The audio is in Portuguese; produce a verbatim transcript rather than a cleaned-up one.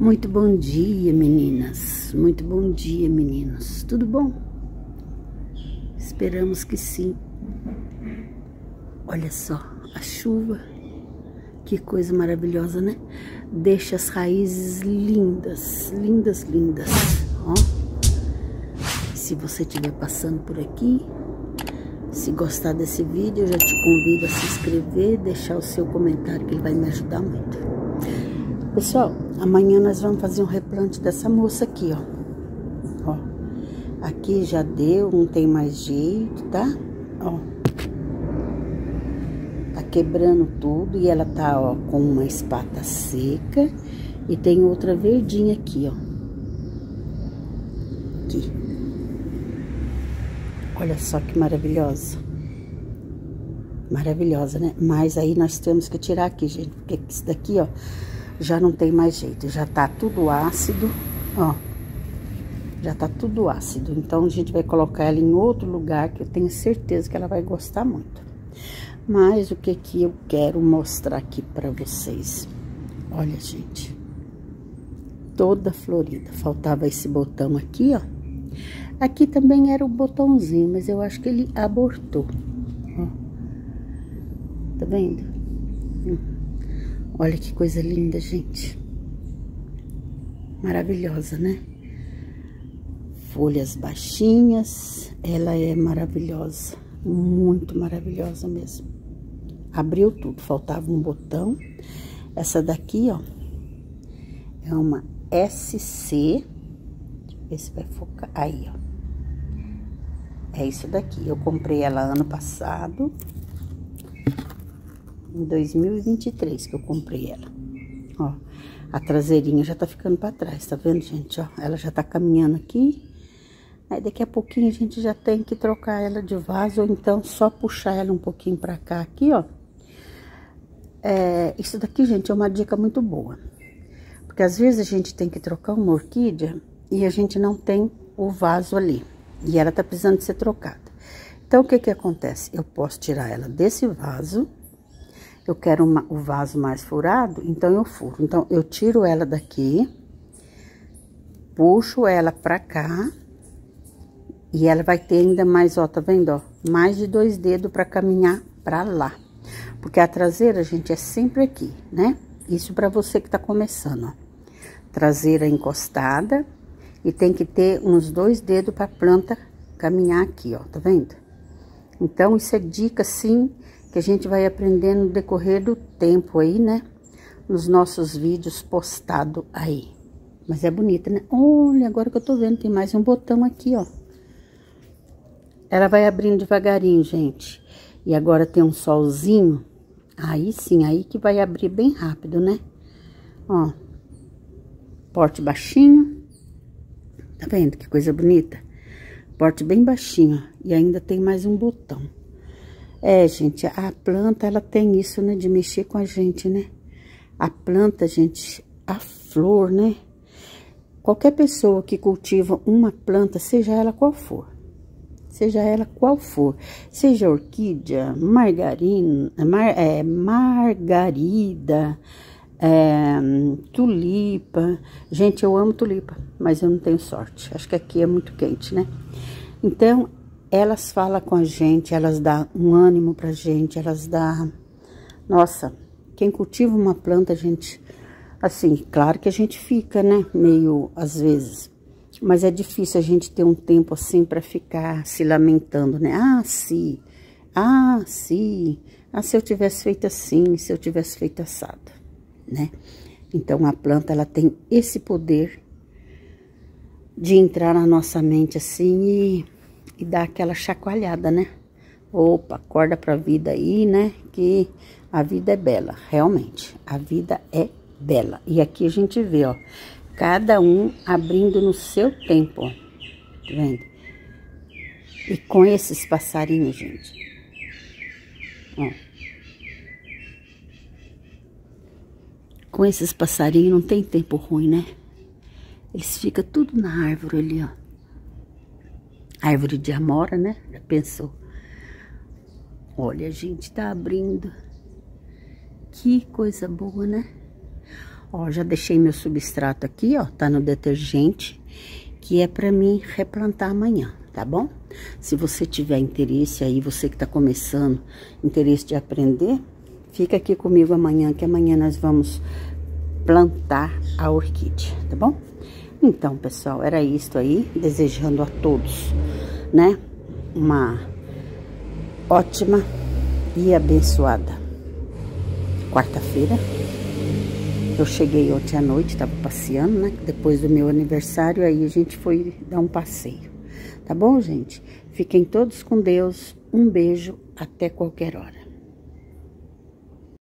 Muito bom dia, meninas, muito bom dia, meninos, tudo bom? Esperamos que sim. Olha só, a chuva, que coisa maravilhosa, né? Deixa as raízes lindas, lindas, lindas, ó. Se você estiver passando por aqui, se gostar desse vídeo, eu já te convido a se inscrever, deixar o seu comentário, que ele vai me ajudar muito. Pessoal, amanhã nós vamos fazer um replante dessa moça aqui, ó. Ó, aqui já deu, não tem mais jeito, tá? Ó, tá quebrando tudo e ela tá, ó, com uma espata seca e tem outra verdinha aqui, ó. Aqui. Olha só que maravilhosa. Maravilhosa, né? Mas aí nós temos que tirar aqui, gente, porque isso daqui, ó, já não tem mais jeito, já tá tudo ácido, ó, já tá tudo ácido, então a gente vai colocar ela em outro lugar que eu tenho certeza que ela vai gostar muito. Mas o que que eu quero mostrar aqui pra vocês? Olha, gente, toda florida, faltava esse botão aqui, ó, aqui também era o botãozinho, mas eu acho que ele abortou, ó, tá vendo? Hum. Olha que coisa linda, gente. Maravilhosa, né? Folhas baixinhas. Ela é maravilhosa. Muito maravilhosa mesmo. Abriu tudo. Faltava um botão. Essa daqui, ó, é uma S C. Deixa eu ver se vai focar. Aí, ó. É isso daqui. Eu comprei ela ano passado. Em dois mil e vinte e três que eu comprei ela, ó, a traseirinha já tá ficando pra trás, tá vendo, gente, ó, ela já tá caminhando aqui, aí daqui a pouquinho a gente já tem que trocar ela de vaso, ou então só puxar ela um pouquinho pra cá, aqui, ó, é, isso daqui, gente, é uma dica muito boa, porque às vezes a gente tem que trocar uma orquídea e a gente não tem o vaso ali, e ela tá precisando de ser trocada, então o que que acontece? Eu posso tirar ela desse vaso. Eu quero uma, o vaso mais furado, então eu furo. Então, eu tiro ela daqui, puxo ela pra cá, e ela vai ter ainda mais, ó, tá vendo, ó? Mais de dois dedos pra caminhar pra lá. Porque a traseira, gente, é sempre aqui, né? Isso pra você que tá começando, ó. Traseira encostada, e tem que ter uns dois dedos pra planta caminhar aqui, ó, tá vendo? Então, isso é dica, sim, que a gente vai aprendendo no decorrer do tempo aí, né? Nos nossos vídeos postados aí. Mas é bonita, né? Olha, agora que eu tô vendo, tem mais um botão aqui, ó. Ela vai abrindo devagarinho, gente. E agora tem um solzinho. Aí sim, aí que vai abrir bem rápido, né? Ó. Porte baixinho. Tá vendo que coisa bonita? Porte bem baixinho. E ainda tem mais um botão. É, gente, a planta, ela tem isso, né, de mexer com a gente, né? A planta, gente, a flor, né? Qualquer pessoa que cultiva uma planta, seja ela qual for, seja ela qual for, seja orquídea, margarina, mar, é, margarida, é, tulipa. Gente, eu amo tulipa, mas eu não tenho sorte. Acho que aqui é muito quente, né? Então, elas falam com a gente, elas dão um ânimo pra gente, elas dão... Nossa, quem cultiva uma planta, gente... Assim, claro que a gente fica, né? Meio, às vezes... Mas é difícil a gente ter um tempo assim pra ficar se lamentando, né? Ah, se... Ah, se... Ah, se eu tivesse feito assim, se eu tivesse feito assado, né? Então, a planta, ela tem esse poder de entrar na nossa mente assim e... E dá aquela chacoalhada, né? Opa, acorda pra vida aí, né? Que a vida é bela, realmente. A vida é bela. E aqui a gente vê, ó. Cada um abrindo no seu tempo, ó. Tá vendo? E com esses passarinhos, gente. Ó. Com esses passarinhos não tem tempo ruim, né? Eles ficam tudo na árvore ali, ó. Árvore de amora, né? Já pensou? Olha, gente, tá abrindo. Que coisa boa, né? Ó, já deixei meu substrato aqui, ó, tá no detergente, que é pra mim replantar amanhã, tá bom? Se você tiver interesse aí, você que tá começando, interesse de aprender, fica aqui comigo amanhã, que amanhã nós vamos plantar a orquídea, tá bom? Então, pessoal, era isto aí, desejando a todos, né, uma ótima e abençoada quarta-feira. Eu cheguei ontem à noite, tava passeando, né, depois do meu aniversário, aí a gente foi dar um passeio, tá bom, gente? Fiquem todos com Deus, um beijo, até qualquer hora.